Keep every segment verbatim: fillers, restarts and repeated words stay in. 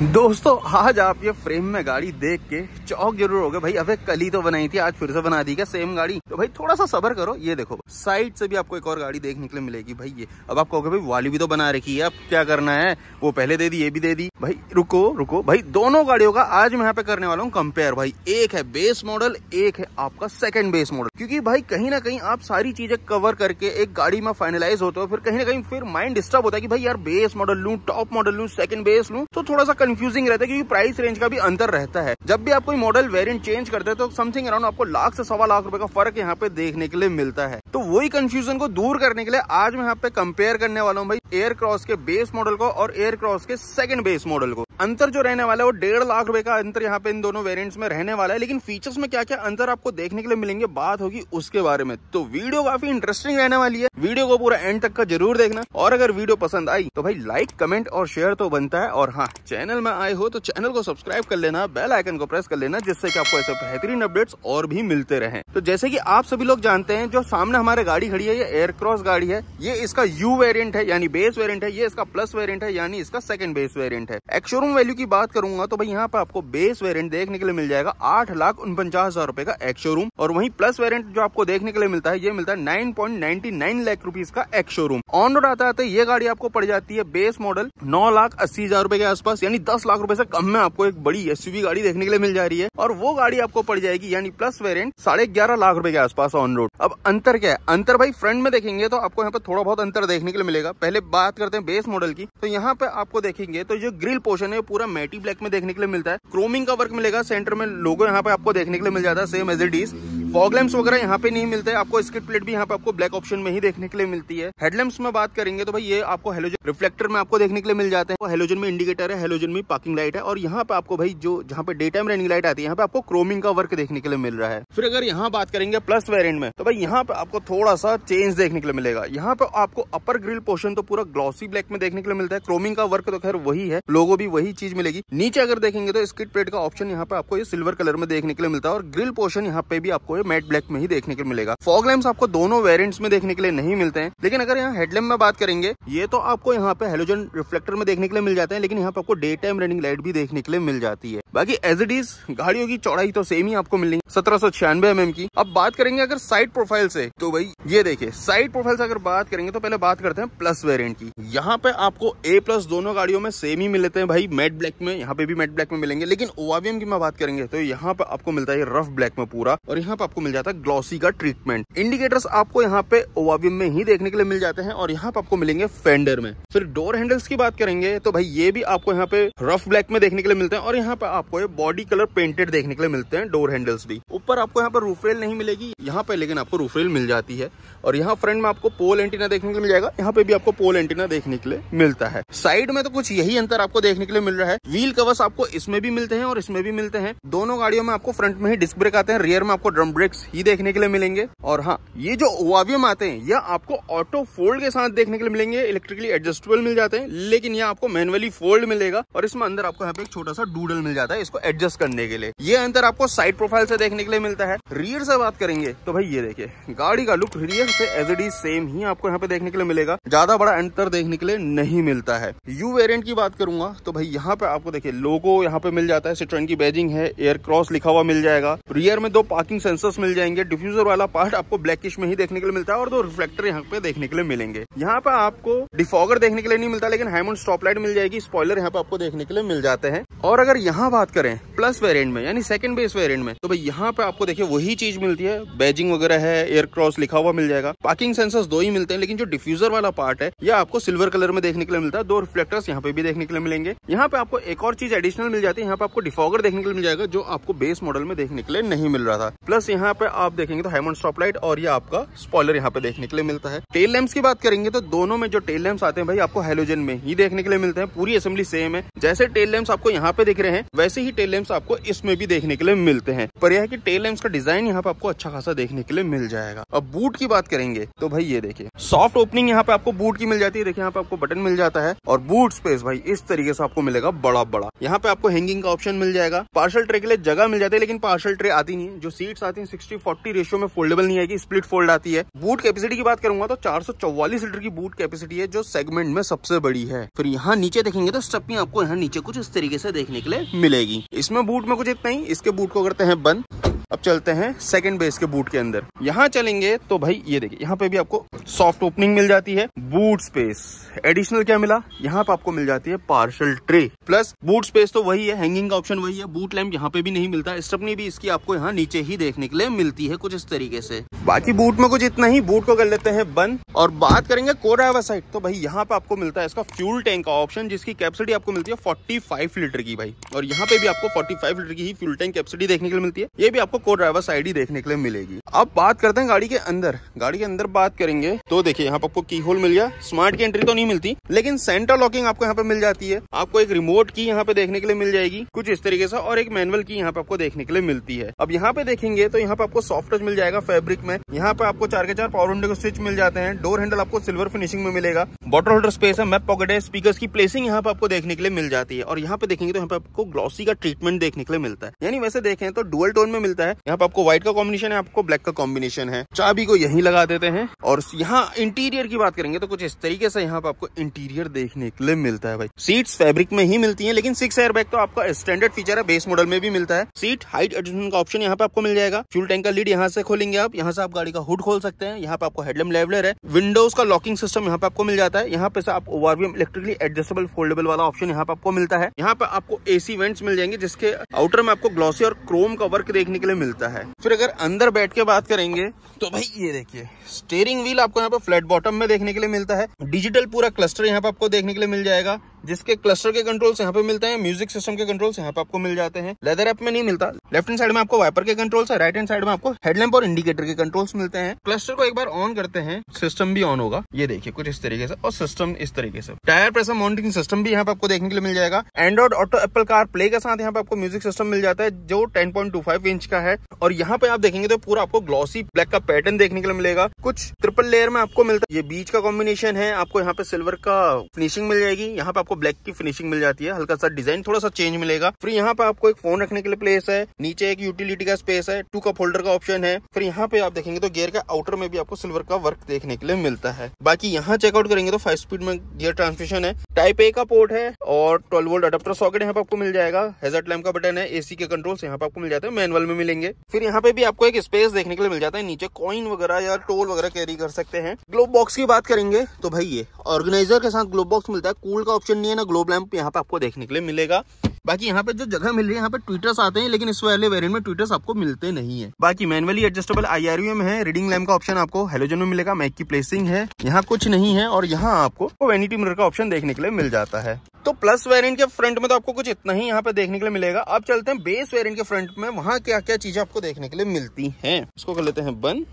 दोस्तों आज आप ये फ्रेम में गाड़ी देख के चौक जरूर हो गए भाई, अबे कल ही तो बनाई थी, आज फिर से बना दी क्या सेम गाड़ी? तो भाई थोड़ा सा सबर करो। ये देखो साइड से भी आपको एक और गाड़ी देखने के लिए मिलेगी भाई। ये अब आप कहोगे भाई वाली भी तो बना रखी है, अब क्या करना है, वो पहले दे दी ये भी दे दी। भाई रुको रुको भाई, दोनों गाड़ियों का आज मैं यहाँ पे करने वाला हूँ कंपेयर भाई। एक है बेस मॉडल, एक है आपका सेकेंड बेस मॉडल, क्योंकि भाई कहीं ना कहीं आप सारी चीजें कवर करके एक गाड़ी में फाइनलाइज होते हो, फिर कहीं ना कहीं फिर माइंड डिस्टर्ब होता है कि भाई यार बेस मॉडल लूँ, टॉप मॉडल लूँ, सेकंड बेस लूँ, तो थोड़ा सा कंफ्यूजिंग रहता है क्योंकि प्राइस रेंज का भी अंतर रहता है। जब भी आप कोई मॉडल वेरिएंट चेंज करते हैं तो समथिंग अराउंड आपको लाख से सवा लाख रुपए का फर्क यहाँ पे देखने के लिए मिलता है। तो वही कंफ्यूजन को दूर करने के लिए आज मैं यहाँ पे कंपेयर करने वाला हूँ भाई एयरक्रॉस के बेस मॉडल को और एयरक्रॉस के सेकंड बेस मॉडल को। अंतर जो रहने वाला है वो डेढ़ लाख रुपए का अंतर यहाँ पे इन दोनों वेरिएंट्स में रहने वाला है, लेकिन फीचर्स में क्या क्या अंतर आपको देखने के लिए मिलेंगे, बात होगी उसके बारे में। तो वीडियो काफी इंटरेस्टिंग रहने वाली है, वीडियो को पूरा एंड तक का जरूर देखना, और अगर वीडियो पसंद आई तो भाई लाइक कमेंट और शेयर तो बनता है, और हाँ चैनल में आए हो तो चैनल को सब्सक्राइब कर लेना, बेल आइकन को प्रेस कर लेना, जिससे कि आपको ऐसे बेहतरीन अपडेट्स और भी मिलते रहें। तो जैसे कि आप सभी लोग जानते हैं, जो सामने हमारे गाड़ी खड़ी है ये एयरक्रॉस गाड़ी है, ये इसका यू वेरिएंट है यानी बेस वेरिएंट है, ये इसका प्लस वेरिएंट है यानी इसका सेकंड बेस वेरिएंट है। एक्सशोरूम वैल्यू की बात करूंगा तो भाई यहाँ पे आपको बेस वेरिएंट देखने के लिए मिल जाएगा आठ लाख उनपचास हजार रुपए का एक्सशोरूम, और वहीं प्लस वेरिएंट जो आपको देखने के लिए मिलता है ये मिलता है nine point ninety nine lakh rupees का एक्सशोरूम। ऑन रोड आता है ये गाड़ी आपको पड़ जाती है बेस मॉडल नौ लाख अस्सी हजार रुपए के आसपास, यानी दस लाख रुपए से कम में आपको एक बड़ी एसयूवी गाड़ी देखने के लिए मिल जा रही है, और वो गाड़ी आपको पड़ जाएगी यानी प्लस वेरिएंट साढ़े ग्यारह लाख रुपए के आसपास ऑन रोड। अब अंतर क्या है? अंतर भाई फ्रंट में देखेंगे तो आपको यहाँ पे थोड़ा बहुत अंतर देखने के लिए मिलेगा। पहले बात करते हैं बेस मॉडल की, तो यहाँ पे आपको देखेंगे तो जो ग्रिल पोर्शन है पूरा मैटी ब्लैक में देखने के लिए मिलता है, क्रोमिंग का वर्क मिलेगा, सेंटर में लोगो यहाँ पे आपको देखने के लिए मिल जाता है same as it is. Fog lamps वगैरह यहाँ पे नहीं मिलते हैं, आपको स्किड प्लेट भी यहाँ पे आपको ब्लैक ऑप्शन में ही देखने के लिए मिलती है। हेडलैम्प्स में बात करेंगे तो भाई ये आपको हेलोजन रिफ्लेक्टर में आपको देखने के लिए मिल जाते हैं, हेलोजन में इंडिकेटर है, हेलोजन में पार्किंग लाइट है, और यहाँ पे आपको भाई जो जहाँ पे डे टाइम रनिंग लाइट आती है यहाँ पे आपको क्रोमिंग का वर्क देखने के लिए मिल रहा है। फिर अगर यहाँ बात करेंगे प्लस वेरिएंट में तो भाई यहाँ पे आपको थोड़ा सा चेंज देखने के लिए मिलेगा। यहाँ पे आपको अपर ग्रिल पोर्शन तो पूरा ग्लॉसी ब्लैक में देखने के लिए मिलता है, क्रोमिंग का वर्क तो खैर वही है, लोगो भी वही चीज मिलेगी। नीचे अगर देखेंगे तो स्किड प्लेट का ऑप्शन यहाँ पे आपको सिल्वर कलर में देखने के लिए मिलता है, और ग्रिल पोर्शन यहाँ पे भी आपको मैट ब्लैक में ही देखने के लिए मिलेगा। फॉग लैंप्स आपको दोनों वेरिएंट्स में देखने के लिए नहीं मिलते हैं, लेकिन अगर यहाँ हेडलैम्प में बात करेंगे ये तो आपको यहाँ पे हेलोजन रिफ्लेक्टर में देखने के लिए मिल जाते हैं, लेकिन यहाँ पे आपको डे टाइम रनिंग लाइट भी देखने के लिए मिल जाती है। बाकी एज इट इज गाड़ियों की चौड़ाई तो सेम ही आपको मिलेगी सत्रह सौ छियानवे एम एम की। अब बात करेंगे अगर साइड प्रोफाइल से, तो भाई ये देखिए साइड प्रोफाइल से अगर बात करेंगे तो पहले बात करते हैं प्लस वेरिएंट की। यहाँ पे आपको ए प्लस दोनों गाड़ियों में सेम ही मिलते हैं भाई, मैट ब्लैक में, यहाँ पे भी मैट ब्लैक में मिलेंगे, लेकिन ओवावीएम की मैं बात करेंगे तो यहाँ पे आपको मिलता है रफ ब्लैक में पूरा, और यहाँ पे आपको मिल जाता है ग्लॉसी का ट्रीटमेंट। इंडिकेटर्स आपको यहाँ पे ओवावीएम में ही देखने के लिए मिल जाते हैं, और यहाँ पे आपको मिलेंगे फेंडर में। फिर डोर हैंडल्स की बात करेंगे तो भाई ये भी आपको यहाँ पे रफ ब्लैक में देखने के लिए मिलते हैं, और यहाँ पे आपको बॉडी कलर पेंटेड देखने के लिए मिलते हैं डोर हैंडल्स भी। ऊपर आपको यहाँ पे रूफरेल नहीं मिलेगी यहाँ पे, लेकिन आपको रूफरेल मिल जाती है, और यहाँ फ्रंट में आपको पोल एंटीना देखने के लिए मिल जाएगा, यहाँ पे भी आपको पोल एंटीना देखने के लिए मिलता है। साइड में तो कुछ यही अंतर आपको देखने के लिए मिल रहा है। व्हील कवर्स आपको इसमें भी मिलते हैं और इसमें भी मिलते हैं, दोनों गाड़ियों में आपको फ्रंट में ही डिस्क ब्रेक आते हैं, रियर में आपको ड्रम ब्रेक्स ही देखने के लिए मिलेंगे। और हाँ ये जो ओवावीएम आते हैं यह आपको ऑटो फोल्ड के साथ देखने के लिए मिलेंगे, इलेक्ट्रिकली एडजस्टेबल मिल जाते हैं, लेकिन यह आपको मैनुअली फोल्ड मिलेगा, और इसमें अंदर आपको यहाँ पे एक छोटा सा डूडल मिल जाता है इसको एडजस्ट करने के लिए। ये अंतर आपको साइड प्रोफाइल से देखने के लिए मिलता है। रियर से बात करेंगे तो भाई ये देखिए गाड़ी का लुक रियर से एज इट इज सेम ही आपको यहाँ पे देखने के लिए मिलेगा, ज्यादा बड़ा अंतर देखने के लिए नहीं मिलता है। यू वेरिएंट की बात करूंगा तो भाई यहाँ पे आपको देखिए लोगो यहाँ पे मिल जाता है, सिट्रोन की बैजिंग है, एयरक्रॉस लिखा हुआ मिल जाएगा, रियर में दो पार्किंग सेंसर्स मिल जाएंगे, डिफ्यूजर वाला पार्ट आपको ब्लैकिश में ही देखने के लिए मिलता है, और दो रिफ्लेक्टर यहाँ पे देखने के लिए मिलेंगे। यहाँ पे आपको डिफॉगर देखने के लिए नहीं मिलता, लेकिन हैमोन स्टॉप लाइट मिल जाएगी, स्पॉइलर यहाँ पे आपको देखने के लिए मिल जाते हैं। और अगर यहाँ बात करें प्लस वेरिएंट में यानी सेकंड बेस वेरिएंट में तो भाई यहाँ पे आपको देखिए वही चीज मिलती है, बैजिंग वगैरह है, एयरक्रॉस लिखा हुआ मिल जाएगा, पार्किंग सेंसर्स दो ही मिलते हैं, लेकिन जो डिफ्यूजर वाला पार्ट है ये आपको सिल्वर कलर में देखने के लिए मिलता है, दो रिफ्लेक्टर्स यहाँ पे भी देखने के लिए मिलेंगे। यहाँ पे आपको एक और चीज एडिशनल मिल जाती है, यहाँ पे आपको डिफॉगर देखने के लिए मिल जाएगा, जो आपको बेस मॉडल में देखने के लिए नहीं मिल रहा था। प्लस यहाँ पे आप देखेंगे तो हैमोन स्टॉप लाइट और ये आपका स्पॉइलर यहाँ पे देखने के लिए मिलता है। टेल लैंप्स की बात करेंगे तो दोनों में जो टेल लैंप्स आते हैं भाई आपको हेलोजन में ही देखने के लिए मिलते हैं, पूरी असेंबली सेम है। जैसे टेल लैंप्स आपको यहाँ पे दिख रहे हैं वैसे ही टेल लैंप्स आपको इसमें भी देखने के लिए मिलते हैं, पर यह है कि टेल लैंप्स का डिजाइन यहाँ पे आपको अच्छा खासा देखने के लिए मिल जाएगा। अब बूट की बात करेंगे तो भाई ये देखिए सॉफ्ट ओपनिंग यहाँ पे आपको बूट की मिल जाती है। देखिए यहाँ पे आपको बटन मिल जाता है और बूट स्पेस भाई इस तरीके से आपको मिलेगा बड़ा बड़ा। यहाँ पे आपको हैंगिंग का ऑप्शन मिल जाएगा, पार्सल ट्रे के लिए जगह मिल जाती है, लेकिन पार्सल ट्रे आती नहीं है। जो सीट्स आती है सिक्सटी फोर्टी रेशियो में फोल्डेबल नहीं आएगी, स्प्लिट फोल्ड आती है। बूट कैपेसिटी की बात करूंगा तो चार सौ चौवालीस लीटर की बूट कैपेसिटी है जो सेगमेंट में सबसे बड़ी है। फिर यहाँ नीचे देखेंगे तो स्टपिंग आपको यहाँ नीचे कुछ इस तरीके से देखने के लिए मिलेगी। इसमें बूट में कुछ इतना ही, इसके बूट को करते हैं बंद। अब चलते हैं सेकंड बेस के बूट के अंदर। यहाँ चलेंगे तो भाई ये देखिए यहाँ पे भी आपको सॉफ्ट ओपनिंग मिल जाती है। बूट स्पेस एडिशनल क्या मिला, यहाँ पे आपको मिल जाती है parcel tray plus boot space तो वही है, हैंगिंग का ऑप्शन वही है। बूट लैंप यहाँ पे भी नहीं मिलता, स्टपनी भी इसकी आपको यहाँ नीचे ही देखने के लिए मिलती है कुछ इस तरीके से। बाकी बूट में कुछ इतना ही, बूट को कर लेते हैं बंद। और बात करेंगे को ड्राइवर साइड तो भाई यहाँ पे आपको मिलता है इसका फ्यूल टैंक का ऑप्शन, जिसकी कैपेसिटी आपको मिलती है पैंतालीस लीटर की भाई। और यहाँ पे भी आपको पैंतालीस लीटर की ही फ्यूल टैंक कैपेसिटी देखने के लिए मिलती है, ये भी आपको को ड्राइवर साइड ही देखने के लिए मिलेगी। अब बात करते हैं गाड़ी के अंदर। गाड़ी के अंदर बात करेंगे तो देखिए यहाँ पे आपको की होल मिल गया, स्मार्ट की एंट्री तो नहीं मिलती, लेकिन सेंटर लॉकिंग आपको यहाँ पे मिल जाती है। आपको एक रिमोट की यहाँ पे देखने के लिए मिल जाएगी कुछ इस तरीके से, और एक मैनुअल की यहाँ पे आपको देखने के लिए मिलती है। अब यहाँ पे देखेंगे तो यहाँ पे आपको सॉफ्ट टच मिल जाएगा फैब्रिक में। यहाँ पे आपको चार के चार पावर विंडो के स्विच मिल जाते हैं, डोर हैंडल आपको सिल्वर फिनिशिंग में मिलेगा, बॉटल होल्डर स्पेस है, मैप पॉकेट है, स्पीकर्स की प्लेसिंग यहाँ पे आपको देखने के लिए मिल जाती है। और यहाँ पे देखेंगे तो यहाँ पे आपको ग्लॉसी का ट्रीटमेंट देखने के लिए मिलता है, यानी वैसे देखें तो डुअल टोन में मिलता है। यहाँ पे आपको व्हाइट का कॉम्बिनेशन है, आपको ब्लैक का कॉम्बिनेशन है। चाबी को यहीं लगा देते हैं। और यहाँ इंटीरियर की बात करेंगे तो कुछ इस तरीके से यहाँ पे आपको इंटीरियर देखने के लिए मिलता है भाई। सीट्स फैब्रिक में ही मिलती है, लेकिन सिक्स एयरबैग तो आपका स्टैंडर्ड फीचर है, बेस मॉडल में भी मिलता है। सीट हाइट एडजस्टमेंट का ऑप्शन यहाँ पे आपको मिल जाएगा। फ्यूल टैंक का लीड यहाँ से खोलेंगे आप, यहाँ से आप गाड़ी का हुड खोल सकते हैं। यहाँ पे आपको हेडलैम्प लेवलर है, विंडोज का लॉकिंग सिस्टम यहाँ पे आपको मिल जाता है। यहाँ पे आप ओआरवीएम इलेक्ट्रिकली एडजस्टेबल फोल्डेबल वाला ऑप्शन यहाँ पे आपको मिलता है। यहाँ पे आपको एसी वेंट्स मिल जाएंगे, जिसके आउटर में आपको ग्लॉसी और क्रोम का वर्क देखने के लिए मिलता है। फिर अगर अंदर बैठ के बात करेंगे तो भाई ये देखिए स्टीयरिंग व्हील आपको यहाँ पे फ्लैट बॉटम में देखने के लिए मिलता है। डिजिटल पूरा क्लस्टर यहाँ पे आपको देखने के लिए मिल जाएगा, जिसके क्लस्टर के कंट्रोल्स यहाँ पे मिलते हैं, म्यूजिक सिस्टम के कंट्रोल्स यहाँ पे आपको मिल जाते हैं। लेदर ऐप में नहीं मिलता। लेफ्ट हैंड साइड में आपको वाइपर के कंट्रोल्स है, राइट हैंड साइड में आपको हेडलैम्प और इंडिकेटर के कंट्रोल्स मिलते हैं। क्लस्टर को एक बार ऑन करते हैं, सिस्टम भी ऑन होगा, ये देखिए कुछ इस तरीके से, और सिस्टम इस तरीके से। टायर प्रेशर मॉनिटरिंग सिस्टम भी यहाँ पे आपको देखने के लिए मिल जाएगा। Android Auto Apple CarPlay के साथ यहाँ पे आपको म्यूजिक सिस्टम मिल जाता है, जो ten point two five inch का है। और यहाँ पे आप देखेंगे तो पूरा आपको ग्लॉसी ब्लैक का पैटर्न देखने के लिए मिलेगा, कुछ ट्रिपल लेयर में आपको मिलता है। ये बीच का कॉम्बिनेशन है, आपको यहाँ पे सिल्वर का फिनिशिंग मिल जाएगी, यहाँ पे ब्लैक की फिनिशिंग मिल जाती है, हल्का सा डिजाइन थोड़ा सा चेंज मिलेगा। फिर यहाँ पे आपको एक फोन रखने के लिए प्लेस है, नीचे एक यूटिलिटी का स्पेस है, टू कप होल्डर का ऑप्शन है। फिर यहाँ पे आप देखेंगे तो गियर का आउटर में भी आपको सिल्वर का वर्क देखने के लिए मिलता है। बाकी यहाँ चेकआउट करेंगे तो फाइव स्पीड में गियर ट्रांसमिशन है, टाइप ए का पोर्ट है, और ट्वेल्व वोल्ट अडाप्टर सॉकेट यहाँ पे आपको मिल जाएगा। हैजर्ड लैंप का बटन है, एसी के कंट्रोल्स यहाँ पे आपको मिल जाते हैं, मैनुअल में मिलेंगे। फिर यहाँ पे भी आपको एक स्पेस देखने के लिए मिल जाता है, नीचे कॉइन वगैरह या टोल वगैरह कैरी कर सकते हैं। ग्लोब बॉक्स की बात करेंगे तो भाई ये ऑर्गेनाइजर के साथ ग्लोब बॉक्स मिलता है, कूल का ऑप्शन ना ग्लोब लैंप यहाँ पे आपको देखने के लिए मिलेगा। बाकी यहाँ पे जो जगह मिल रही है यहाँ पे ट्विटर्स आते हैं, लेकिन इस वाले वेरिएंट में ट्विटर्स आपको मिलते नहीं है। बाकी मैनुअली एडजस्टेबल आईआरवीएम है, रीडिंग लैम्प का ऑप्शन आपको हेलोजन में मिलेगा, मैक की प्लेसिंग है, यहाँ कुछ नहीं है। और यहाँ आपको वैनिटी मिरर का ऑप्शन देखने के लिए मिल जाता है। तो प्लस वेरिएंट के फ्रंट में तो आपको कुछ इतना ही यहाँ पे देखने के लिए मिलेगा। अब चलते हैं बेस वेरिएंट के फ्रंट में, वहाँ क्या क्या चीजें आपको देखने के लिए मिलती है, इसको कर लेते हैं बंद।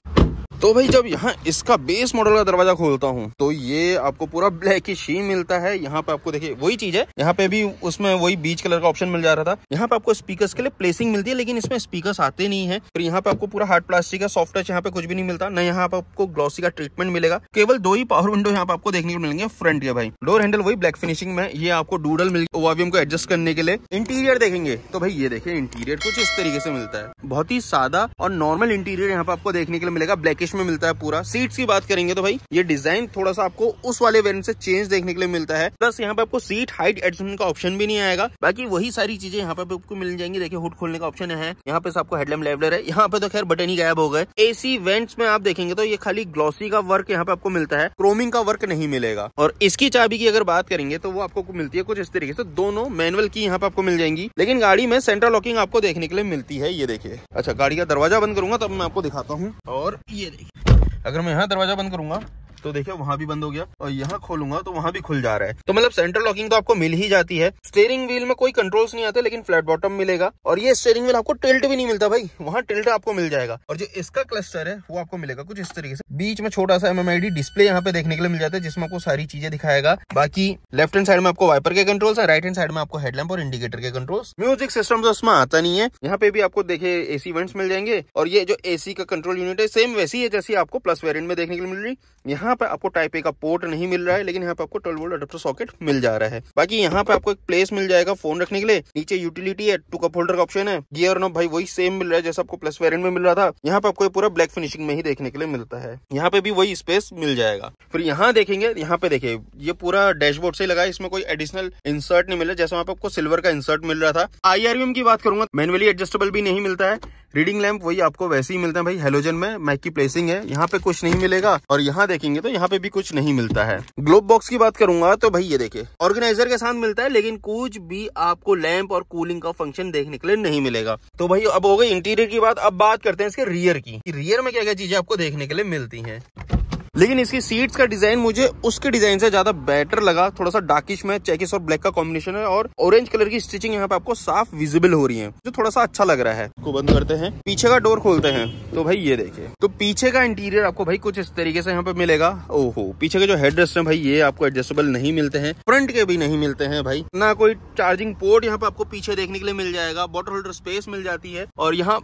तो भाई जब यहाँ इसका बेस मॉडल का दरवाजा खोलता हूँ तो ये आपको पूरा ब्लैक ही मिलता है। यहाँ पे आपको देखिए वही चीज है, यहाँ पे भी उसमें वही बीच कलर का ऑप्शन मिल जा रहा था। यहाँ पे आपको स्पीकर्स के लिए प्लेसिंग मिलती है, लेकिन इसमें स्पीकर्स आते नहीं है। फिर यहाँ पे आपको पूरा हार्ड प्लास्टिक का सॉफ्ट टच यहाँ पे कुछ भी नहीं मिलता, न यहाँ पे आपको ग्लॉसी का ट्रीटमेंट मिलेगा। केवल दो ही पावर विंडो यहाँ पे आपको देखने को मिलेंगे फ्रंट के भाई। डोर हैंडल वही ब्लैक फिनिशिंग में, ये आपको डूडल मिलेगी ओआरवीएम को एडजस्ट करने के लिए। इंटीरियर देखेंगे तो भाई ये देखिए इंटीरियर कुछ इस तरीके से मिलता है, बहुत ही सादा और नॉर्मल इंटीरियर यहाँ पे आपको देखने के लिए मिलेगा, ब्लैकिश में मिलता है पूरा। सीट्स की बात करेंगे तो भाई ये डिजाइन थोड़ा सा आपको उस वाले वेरिएंट से चेंज देखने के लिए मिलता है। प्लस यहाँ पे आपको सीट हाइट एडजस्टमेंट का ऑप्शन भी नहीं आएगा। बाकी वही सारी चीजें यहाँ पे आपको मिल जाएंगी। देखिए हुड खोलने का ऑप्शन है, यहाँ पे आपको हेडलैम्प लेवलर है, यहाँ पे तो खैर बटन ही गायब हो गए। एसी वेंट्स में आप देखेंगे तो ये खाली ग्लॉसी का वर्क यहाँ पे आपको मिलता है, क्रोमिंग का वर्क नहीं मिलेगा। और इसकी चाबी की अगर बात करेंगे तो वो आपको मिलती है कुछ इस तरीके से, दोनों मैनुअल की यहाँ पे आपको मिल जाएंगी, लेकिन गाड़ी में सेंट्रल लॉकिंग आपको देखने के लिए मिलती है। ये देखिए, अच्छा गाड़ी का दरवाजा बंद करूंगा तब मैं आपको दिखाता हूँ। और ये अगर मैं यहाँ दरवाजा बंद करूंगा तो देखिए वहाँ भी बंद हो गया और यहाँ खोलूंगा तो वहाँ भी खुल जा रहा है। तो मतलब सेंटर लॉकिंग तो आपको मिल ही जाती है। स्टीयरिंग व्हील में कोई कंट्रोल्स नहीं आते, लेकिन फ्लैट बॉटम मिलेगा। और ये स्टीयरिंग व्हील आपको टिल्ट भी नहीं मिलता भाई, वहाँ टिल्ट आपको मिल जाएगा। और जो इसका क्लस्टर है वो आपको मिलेगा कुछ इस तरीके से, बीच में छोटा सा एमएमआईडी डिस्प्ले यहाँ पे देखने के लिए मिल जाता है, जिसमें आपको सारी चीजें दिखाएगा। बाकी लेफ्ट हैंड साइड में आपको वाइपर के कंट्रोल्स है, राइट हैंड साइड में आपको हेडलैम्प और इंडिकेटर के कंट्रोल्स। म्यूजिक सिस्टम तो इसमें आता नहीं है। यहाँ पे भी आपको देखिए एसी वेंट्स मिल जाएंगे। और ये जो एसी का कंट्रोल यूनिट है सेम वैसी है जैसी आपको प्लस वेरिएंट में देखने के लिए मिल रही। यहाँ पे आपको टाइप ए का पोर्ट नहीं मिल रहा है, लेकिन यहाँ पे आपको ट्वेल्व वोल्ट अडप्टर सॉकेट मिल जा रहा है। बाकी यहाँ पे आपको एक प्लेस मिल जाएगा फोन रखने के लिए, नीचे यूटिलिटी है, टू कप होल्डर का ऑप्शन है। गियर नॉब भाई वही सेम मिल रहा है जैसा आपको प्लस वेरिएंट में मिल रहा था। यहाँ पे आपको पूरा ब्लैक फिनिशिंग में ही देखने के लिए मिलता है। यहाँ पे भी वही स्पेस मिल जाएगा। फिर यहाँ देखेंगे, यहाँ पे देखिए ये पूरा डैशबोर्ड से लगा है, इसमें कोई एडिशनल इंसर्ट नहीं मिल रहा, जैसा वहाँ पे आपको सिल्वर का इंसर्ट मिल रहा था। आईआरवीएम की बात करूंगा, मैनुअली एडजस्टेबल भी नहीं मिलता है। रीडिंग लैंप वही आपको वैसे ही मिलता है भाई, हेलोजन में। मैक की प्लेसिंग है, यहाँ पे कुछ नहीं मिलेगा। और यहाँ देखेंगे तो यहाँ पे भी कुछ नहीं मिलता है। ग्लोब बॉक्स की बात करूंगा तो भाई ये देखिए ऑर्गेनाइजर के साथ मिलता है, लेकिन कुछ भी आपको लैंप और कूलिंग का फंक्शन देखने के लिए नहीं मिलेगा। तो भाई अब हो गई इंटीरियर की बात, अब बात करते हैं इसके रियर की। रियर में क्या क्या चीजें आपको देखने के लिए मिलती हैं। लेकिन इसकी सीट्स का डिजाइन मुझे उसके डिजाइन से ज्यादा बेटर लगा, थोड़ा सा डार्किश में चेकिस और ब्लैक का कॉम्बिनेशन है और ऑरेंज कलर की स्टिचिंग यहाँ पे आपको साफ विजिबल हो रही है, जो थोड़ा सा अच्छा लग रहा है। इसको बंद करते हैं, पीछे का डोर खोलते हैं तो भाई ये देखिए, तो पीछे का इंटीरियर आपको भाई कुछ इस तरीके से यहाँ पे मिलेगा। ओहो, पीछे के जो हेडरेस्ट है भाई ये आपको एडजस्टेबल नहीं मिलते हैं, फ्रंट के भी नहीं मिलते हैं भाई। ना कोई चार्जिंग पोर्ट यहाँ पे आपको पीछे देखने के लिए मिल जाएगा, बॉटल होल्डर स्पेस मिल जाती है। और यहाँ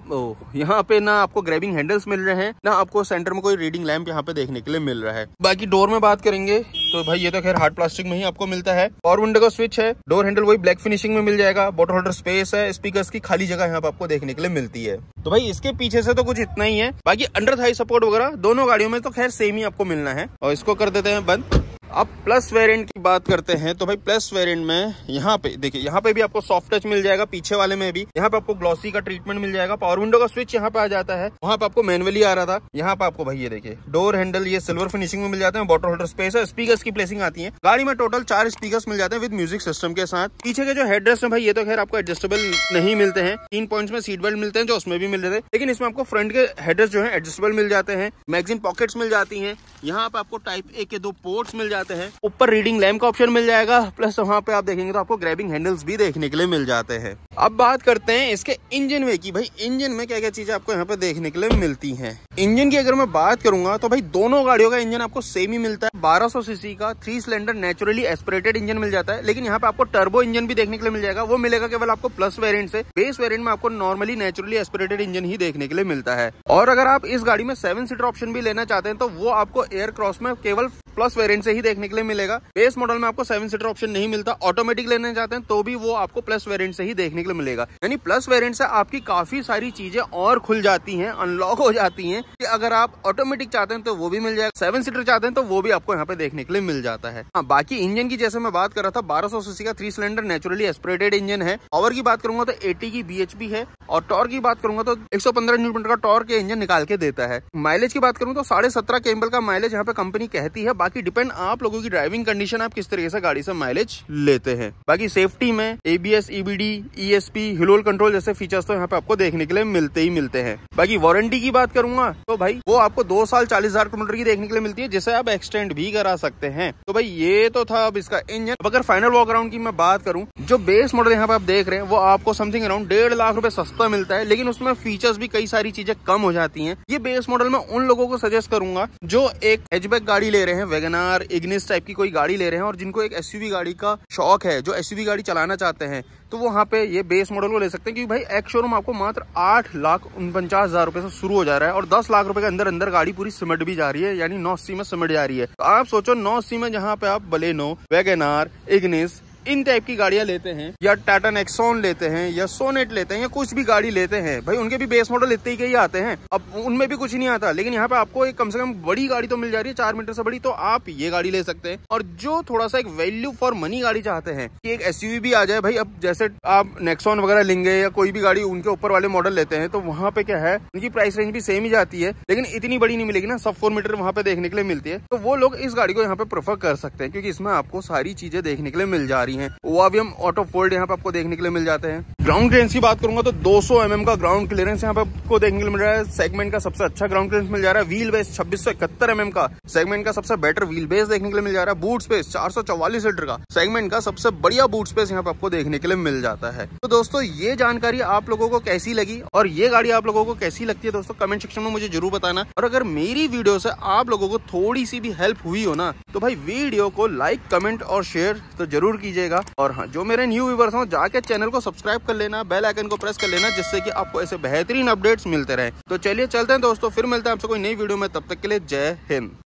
यहाँ पे ना आपको ग्रैबिंग हैंडल्स मिल रहे हैं, ना आपको सेंटर में कोई रीडिंग लैंप यहाँ पे देखने के लिए मिल रहा है। बाकी डोर में बात करेंगे तो भाई ये तो खैर हार्ड प्लास्टिक में ही आपको मिलता है। पावर विंडो का स्विच है, डोर हैंडल वही ब्लैक फिनिशिंग में मिल जाएगा, बॉटल होल्डर स्पेस है, स्पीकर्स की खाली जगह यहाँ पे आपको देखने के लिए मिलती है। तो भाई इसके पीछे से तो कुछ इतना ही है। बाकी अंडर थाई सपोर्ट वगैरह दोनों गाड़ियों में तो खैर सेम ही आपको मिलना है। और इसको कर देते हैं बंद। अब प्लस वेरिएंट की बात करते हैं तो भाई प्लस वेरिएंट में यहाँ पे देखिए, यहाँ पे भी आपको सॉफ्ट टच मिल जाएगा, पीछे वाले में भी। यहाँ पे आपको ग्लॉसी का ट्रीटमेंट मिल जाएगा, पावर विंडो का स्विच यहाँ पे आ जाता है, वहाँ पे आपको मैनुअली आ रहा था, यहाँ पे आपको भाई ये देखिए डोर हैंडल ये सिल्वर फिनिशिंग में मिल जाते हैं, बॉटल होल्डर स्पेस है, स्पीकर्स की प्लेसिंग आती है। गाड़ी में टोटल चार स्पीकर्स मिल जाते हैं विद म्यूजिक सिस्टम के साथ। पीछे के जो हेडरेस्ट है भाई ये तो खैर आपको एडजस्टेबल नहीं मिलते हैं। तीन पॉइंट्स में सीट बेल्ट मिलते हैं जो उसमें भी मिल रहे थे, लेकिन इसमें आपको फ्रंट के हेडरेस्ट जो है एडजस्टेबल मिल जाते हैं। मैगजीन पॉकेट्स मिल जाती है, यहाँ पे आपको टाइप ए के दो पोर्ट्स मिल जाते हैं, ऊपर रीडिंग लैम्प का ऑप्शन मिल जाएगा, प्लस वहाँ पे आप देखेंगे तो आपको ग्रैबिंग हैंडल्स भी देखने के लिए मिल जाते हैं। अब बात करते हैं इसके इंजन वे की। भाई इंजन में क्या क्या चीजें आपको यहाँ पे देखने के लिए मिलती हैं। इंजन की अगर मैं बात करूंगा तो भाई दोनों गाड़ियों का इंजन आपको सेम ही मिलता है। बारह सौ सीसी का three cylinder naturally aspirated engine मिल जाता है, लेकिन यहाँ पे आपको टर्बो इंजन भी देखने के लिए मिल जाएगा। वो मिलेगा केवल आपको प्लस वेरिएंट से, बेस वेरिएंट में आपको नॉर्मली नेचुरली एस्पिरेटेड इंजन ही देखने के लिए मिलता है। और अगर आप इस गाड़ी में सेवन सीटर ऑप्शन भी लेना चाहते हैं तो वो आपको एयर क्रॉस में केवल प्लस वेरिएंट से ही देखने के लिए मिलेगा। बेस मॉडल में आपको सेवन सीटर ऑप्शन नहीं मिलता। ऑटोमेटिक लेने जाते हैं तो भी वो आपको प्लस वेरिएंट से ही देखने के लिए मिलेगा। यानी प्लस वेरिएंट से आपकी काफी सारी चीजें और खुल जाती हैं, अनलॉक हो जाती हैं कि अगर आप ऑटोमेटिक चाहते हैं तो वो भी मिल जाएगा, सेवन सीटर चाहते हैं तो वो भी आपको यहाँ पे देखने के लिए मिल जाता है। हाँ, बाकी इंजन की जैसे मैं बात कर रहा था, बारह सौ सीसी का three cylinder naturally aspirated engine है। पावर की बात करूंगा तो एटी की बीएचपी है और टॉर्क की बात करूंगा तो एक सौ पंद्रह न्यूटन का टॉर्क इंजन निकाल के देता है। माइलेज की बात करूँ तो साढ़े सत्रह केएमएल का माइलेज यहाँ पे कंपनी कहती है। बाकी डिपेंड आप लोगों की ड्राइविंग कंडीशन, आप किस तरीके से गाड़ी से माइलेज लेते हैं। बाकी सेफ्टी में ABS, EBD, ESP, hill hold control जैसे फीचर्स तो यहाँ पे आपको देखने के लिए मिलते ही मिलते हैं। बाकी वारंटी की बात करूंगा तो भाई वो आपको दो साल चालीस हजार किलोमीटर की देखने के लिए मिलती है, जिसे आप एक्सटेंड भी करा सकते हैं। तो भाई ये तो था अब इसका इंजन। अब अगर फाइनल वॉक अराउंड की मैं बात करूँ, जो बेस मॉडल यहाँ पे आप देख रहे हैं वो आपको समथिंग अराउंड डेढ़ लाख रूपये सस्ता मिलता है, लेकिन उसमें फीचर्स भी कई सारी चीजें कम हो जाती है। ये बेस मॉडल में उन लोगों को सजेस्ट करूंगा जो एक हैचबैक गाड़ी ले रहे हैं, वैगन आर, इग्निस टाइप की कोई गाड़ी ले रहे हैं, और जिनको एक एसयूवी गाड़ी का शौक है, जो एसयूवी गाड़ी चलाना चाहते हैं तो वो वहाँ पे ये बेस मॉडल को ले सकते हैं। क्योंकि भाई एक्स शोरूम आपको मात्र आठ लाख उनपचास हजार रुपए से शुरू हो जा रहा है और दस लाख रुपए के अंदर अंदर गाड़ी पूरी सिमट भी जा रही है, यानी नौ अस्सी में सिमट जा रही है। तो आप सोचो नौ अस्सी में जहाँ पे आप बलेनो, वैगन आर, इग्निस इन टाइप की गाड़ियां लेते हैं, या टाटा नेक्सॉन लेते हैं, या सोनेट लेते हैं, या कुछ भी गाड़ी लेते हैं भाई, उनके भी बेस मॉडल इतने ही आते हैं। अब उनमें भी कुछ नहीं आता, लेकिन यहाँ पे आपको एक कम से कम बड़ी गाड़ी तो मिल जा रही है, चार मीटर से बड़ी, तो आप ये गाड़ी ले सकते हैं। और जो थोड़ा सा एक वैल्यू फॉर मनी गाड़ी चाहते हैं कि एक एसयूवी भी आ जाए भाई, अब जैसे आप नेक्सॉन वगैरह लेंगे या कोई भी गाड़ी उनके ऊपर वाले मॉडल लेते हैं तो वहाँ पे क्या है, उनकी प्राइस रेंज भी सेम ही जाती है, लेकिन इतनी बड़ी नहीं मिलेगी ना, सब फोर मीटर वहाँ पे देखने के लिए मिलती है। तो वो लोग इस गाड़ी को यहाँ पे प्रेफर कर सकते हैं क्योंकि इसमें आपको सारी चीजें देखने के लिए मिल जा रही है। ओआवीएम ऑटो फोल्ड यहाँ पे आपको देखने के लिए मिल जाते हैं, ग्राउंड क्लियरेंस की बात करूंगा तो दो सौ एम एम का ग्राउंड क्लियरेंस यहाँ पे आपको देखने को मिल रहा है। सेगमेंट का सबसे अच्छा ग्राउंड क्लियरेंस मिल जा रहा है। व्हील बेस छब्बीस सौ इकहत्तर एम एम का सेगमेंट का सबसे बेटर व्हील बेस देखने के लिए मिल जा रहा है। बूट स्पेस चार सौ चौवालीस लीटर का सेगमेंट का सबसे बढ़िया बूट स्पेस यहाँ पे आपको देखने के लिए मिल जाता है। तो दोस्तों ये जानकारी आप लोगों को कैसी लगी और ये गाड़ी आप लोगों को कैसी लगती है दोस्तों कमेंट सेक्शन में मुझे जरूर बताना। और अगर मेरी वीडियो से आप लोगों को थोड़ी सी भी हेल्प हुई हो ना तो भाई वीडियो को लाइक कमेंट और शेयर तो जरूर कीजिएगा। और हाँ, जो मेरे न्यू व्यूवर्स हो जाके चैनल को सब्सक्राइब कर लेना, बेल आइकन को प्रेस कर लेना जिससे कि आपको ऐसे बेहतरीन अपडेट्स मिलते रहे। तो चलिए चलते हैं दोस्तों, फिर मिलते हैं आपसे कोई नई वीडियो में। तब तक के लिए जय हिंद।